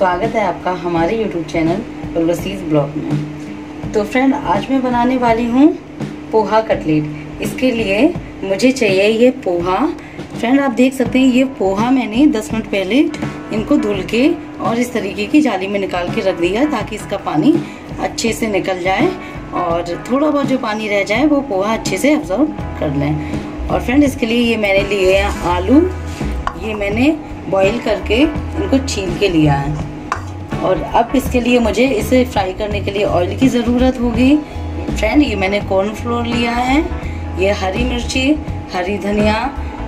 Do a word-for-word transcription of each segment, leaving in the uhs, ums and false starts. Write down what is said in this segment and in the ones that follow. स्वागत है आपका हमारे YouTube channel all recipes blog में। तो फ्रेंड, आज मैं बनाने वाली हूँ पोहा कटलेट। इसके लिए मुझे चाहिए ये पोहा। फ्रेंड, आप देख सकते हैं ये पोहा मैंने दस मिनट पहले इनको धुल के और इस तरीके की जाली में निकाल के रख दिया ताकि इसका पानी अच्छे से निकल जाए और थोड़ा बहुत जो पानी रह जाए वो पोहा अच्छे से एब्जॉर्ब कर लें। और फ्रेंड, इसके लिए ये मैंने लिए हैं आलू। ये मैंने बॉईल करके इनको छील के लिया है। और अब इसके लिए मुझे इसे फ्राई करने के लिए ऑयल की ज़रूरत होगी। फ्रेंड, ये मैंने कॉर्नफ्लोर लिया है, ये हरी मिर्ची, हरी धनिया,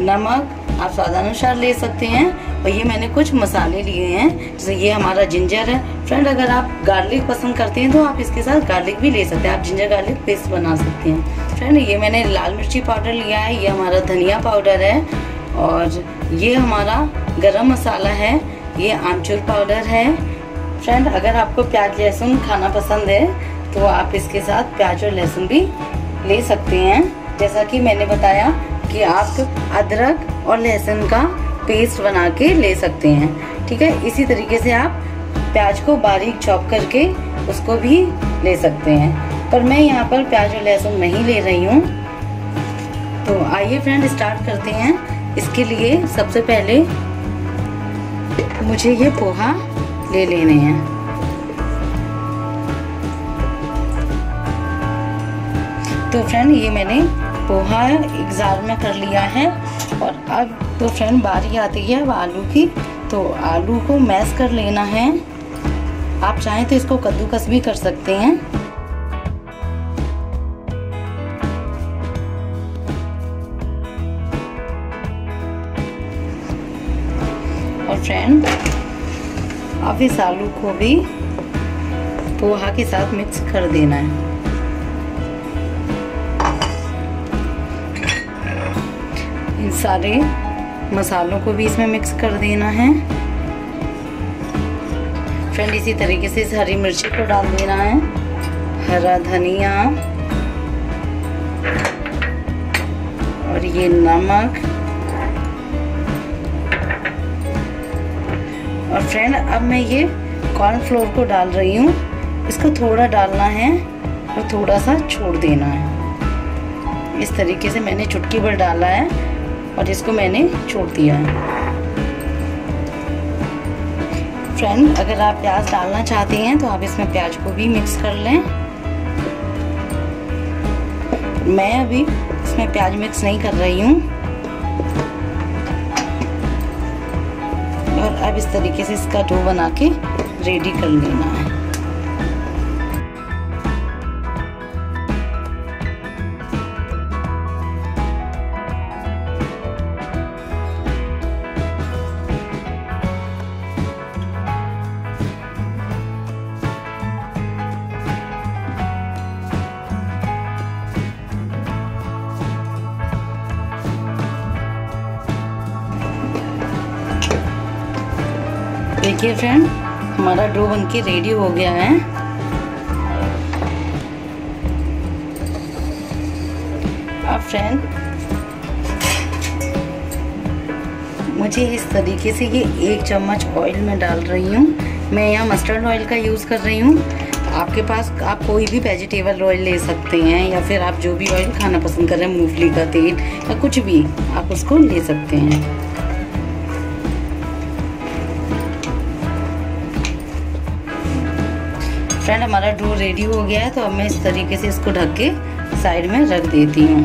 नमक आप स्वादानुसार ले सकते हैं। और ये मैंने कुछ मसाले लिए हैं, जैसे ये हमारा जिंजर है। फ्रेंड, अगर आप गार्लिक पसंद करते हैं तो आप इसके साथ गार्लिक भी ले सकते हैं, आप जिंजर गार्लिक पेस्ट बना सकते हैं। फ्रेंड, ये मैंने लाल मिर्ची पाउडर लिया है, ये हमारा धनिया पाउडर है और ये हमारा गरम मसाला है, ये आमचूर पाउडर है। फ्रेंड, अगर आपको प्याज लहसुन खाना पसंद है तो आप इसके साथ प्याज और लहसुन भी ले सकते हैं। जैसा कि मैंने बताया कि आप अदरक और लहसुन का पेस्ट बना के ले सकते हैं, ठीक है। इसी तरीके से आप प्याज को बारीक चॉप करके उसको भी ले सकते हैं, पर मैं यहाँ पर प्याज और लहसुन नहीं ले रही हूँ। तो आइए फ्रेंड, स्टार्ट करते हैं। इसके लिए सबसे पहले मुझे ये पोहा ले लेने हैं। तो फ्रेंड, ये मैंने पोहा एक जार में कर लिया है। और अब तो फ्रेंड बारी आती है अब आलू की। तो आलू को मैश कर लेना है। आप चाहें तो इसको कद्दूकस भी कर सकते हैं। फ्रेंड, अब इस आलू को भी पोहा के साथ मिक्स कर देना है। इन सारे मसालों को भी इसमें मिक्स कर देना है। फ्रेंड, इसी तरीके से इस हरी मिर्ची को डाल देना है, हरा धनिया और ये नमक। और फ्रेंड, अब मैं ये कॉर्नफ्लोर को डाल रही हूँ। इसको थोड़ा डालना है और थोड़ा सा छोड़ देना है। इस तरीके से मैंने चुटकी भर डाला है और इसको मैंने छोड़ दिया है। फ्रेंड, अगर आप प्याज डालना चाहते हैं तो आप इसमें प्याज को भी मिक्स कर लें। मैं अभी इसमें प्याज मिक्स नहीं कर रही हूँ। और अब इस तरीके से इसका डो बना के रेडी कर लेना है। देखिए फ्रेंड, हमारा डो बनके रेडी हो गया है। अब फ्रेंड, मुझे इस तरीके से ये एक चम्मच ऑयल में डाल रही हूँ। मैं यहाँ मस्टर्ड ऑयल का यूज़ कर रही हूँ। आपके पास आप कोई भी वेजिटेबल ऑयल ले सकते हैं या फिर आप जो भी ऑयल खाना पसंद कर रहे हैं, मूंगफली का तेल या कुछ भी, आप उसको ले सकते हैं। फ्रेंड, हमारा डो रेडी हो गया है। तो अब मैं इस तरीके से इसको ढक के साइड में रख देती हूँ।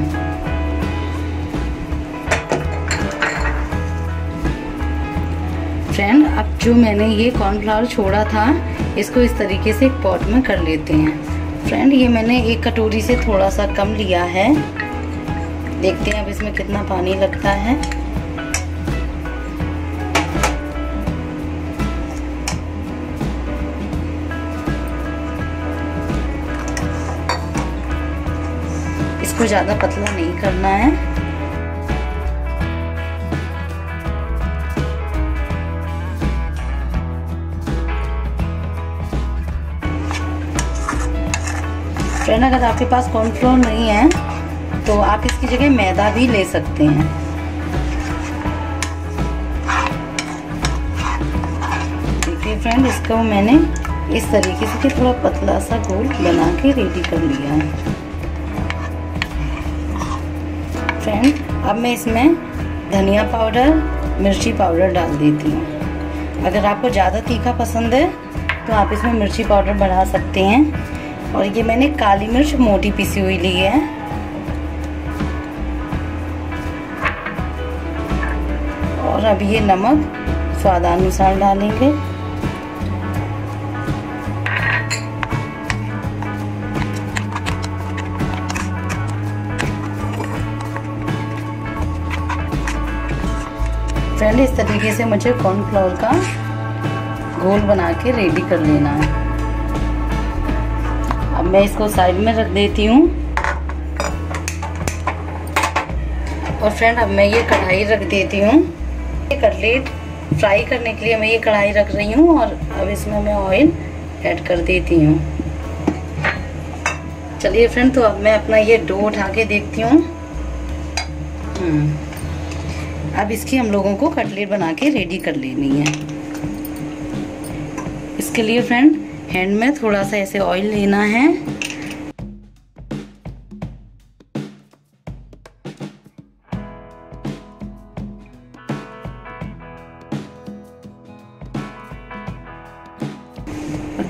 फ्रेंड, अब जो मैंने ये कॉर्नफ्लावर छोड़ा था इसको इस तरीके से एक पॉट में कर लेते हैं। फ्रेंड, ये मैंने एक कटोरी से थोड़ा सा कम लिया है। देखते हैं अब इसमें कितना पानी लगता है। इसको ज़्यादा पतला नहीं करना है। फ्रेंड, अगर आपके पास कॉर्नफ्लोर नहीं है तो आप इसकी जगह मैदा भी ले सकते हैं। देखिए फ्रेंड इसका मैंने इस तरीके से थोड़ा पतला सा घोल बना के रेडी कर लिया है फ्रेंड। अब मैं इसमें धनिया पाउडर, मिर्ची पाउडर डाल देती हूँ। अगर आपको ज़्यादा तीखा पसंद है तो आप इसमें मिर्ची पाउडर बढ़ा सकते हैं। और ये मैंने काली मिर्च मोटी पिसी हुई ली है। और अब ये नमक स्वादानुसार डालेंगे। फ्रेंड इस तरीके से मुझे कॉर्नफ्लोर का घोल बना के रेडी कर लेना है। अब मैं इसको साइड में रख देती हूँ। और फ्रेंड अब मैं ये कढ़ाई रख देती हूँ। ये कटलेट फ्राई करने के लिए मैं ये कढ़ाई रख रही हूँ। और अब इसमें मैं ऑयल ऐड कर देती हूँ। चलिए फ्रेंड तो अब मैं अपना ये डो उठा के देखती हूँ। अब इसकी हम लोगों को कटलेट बना के रेडी कर लेनी है। इसके लिए फ्रेंड हैंड में थोड़ा सा ऐसे ऑयल लेना है।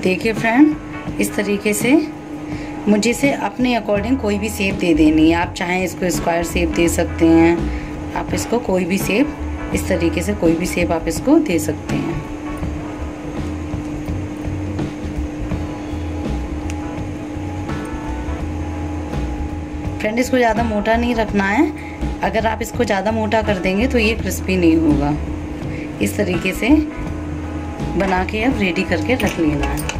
देखिए फ्रेंड इस तरीके से मुझे से अपने अकॉर्डिंग कोई भी शेप दे देनी है। आप चाहें इसको स्क्वायर शेप दे सकते हैं, आप इसको कोई भी शेप, इस तरीके से कोई भी शेप आप इसको दे सकते हैं। फ्रेंड इसको ज़्यादा मोटा नहीं रखना है। अगर आप इसको ज़्यादा मोटा कर देंगे तो ये क्रिस्पी नहीं होगा। इस तरीके से बना के अब रेडी करके रख लेना है।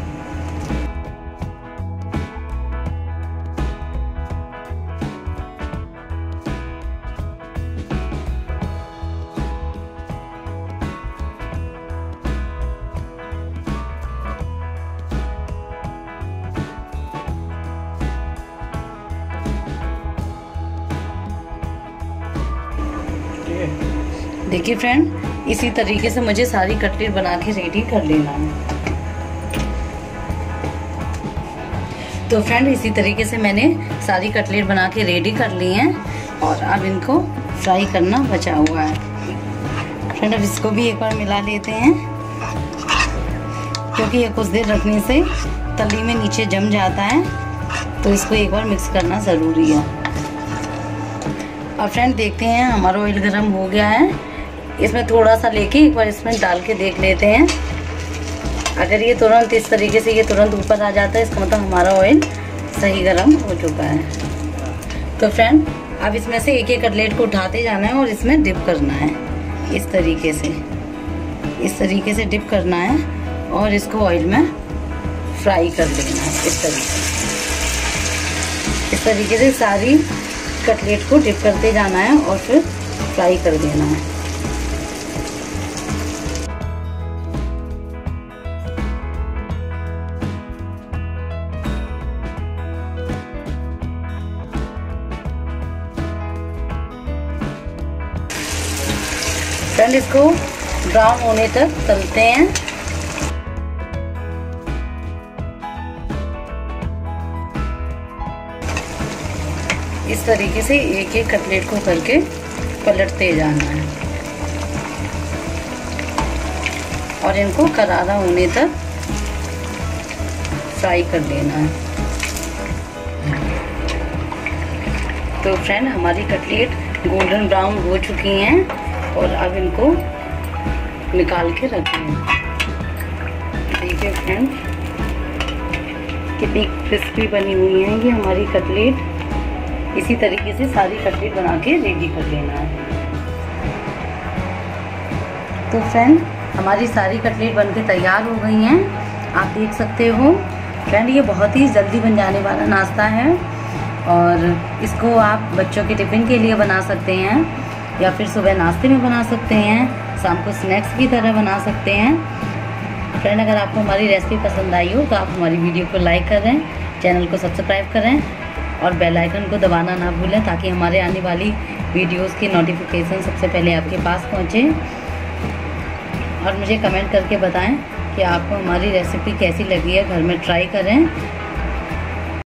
देखिए फ्रेंड इसी तरीके से मुझे सारी कटलेट बना के रेडी कर लेना है। तो फ्रेंड इसी तरीके से मैंने सारी कटलेट बना के रेडी कर ली हैं। और अब इनको फ्राई करना बचा हुआ है। फ्रेंड अब इसको भी एक बार मिला लेते हैं, क्योंकि ये कुछ देर रखने से तली में नीचे जम जाता है, तो इसको एक बार मिक्स करना ज़रूरी है। और फ्रेंड देखते हैं हमारा ऑयल गर्म हो गया है। इसमें थोड़ा सा लेके एक बार इसमें डाल के देख लेते हैं। अगर ये तुरंत इस तरीके से ये तुरंत ऊपर आ जाता है, इसका मतलब हमारा ऑयल सही गर्म हो चुका है। तो फ्रेंड अब इसमें से एक एक कटलेट को उठाते जाना है और इसमें डिप करना है। इस तरीके से इस तरीके से डिप करना है और इसको ऑयल में फ्राई कर देना है। इस तरीके से इस तरीके से सारी कटलेट को डिप करते जाना है और फिर फ्राई कर देना है। फ्रेंड इसको ब्राउन होने तक तलते हैं। इस तरीके से एक एक कटलेट को करके पलटते जाना है और इनको करारा होने तक फ्राई कर देना है। तो फ्रेंड हमारी कटलेट गोल्डन ब्राउन हो चुकी हैं और अब इनको निकाल के रखें। देखिए फ्रेंड कितनी क्रिस्पी बनी हुई है ये हमारी कटलेट। इसी तरीके से सारी कटलेट बना के रेडी कर लेना है। तो फ्रेंड हमारी सारी कटलेट बन के तैयार हो गई हैं, आप देख सकते हो। फ्रेंड ये बहुत ही जल्दी बन जाने वाला नाश्ता है और इसको आप बच्चों के टिफ़िन के लिए बना सकते हैं या फिर सुबह नाश्ते में बना सकते हैं, शाम को स्नैक्स की तरह बना सकते हैं। फ्रेंड अगर आपको हमारी रेसिपी पसंद आई हो तो आप हमारी वीडियो को लाइक करें, चैनल को सब्सक्राइब करें और बेल आइकन को दबाना ना भूलें, ताकि हमारे आने वाली वीडियोस की नोटिफिकेशन सबसे पहले आपके पास पहुंचे। और मुझे कमेंट करके बताएं कि आपको हमारी रेसिपी कैसी लगी है। घर में ट्राई करें।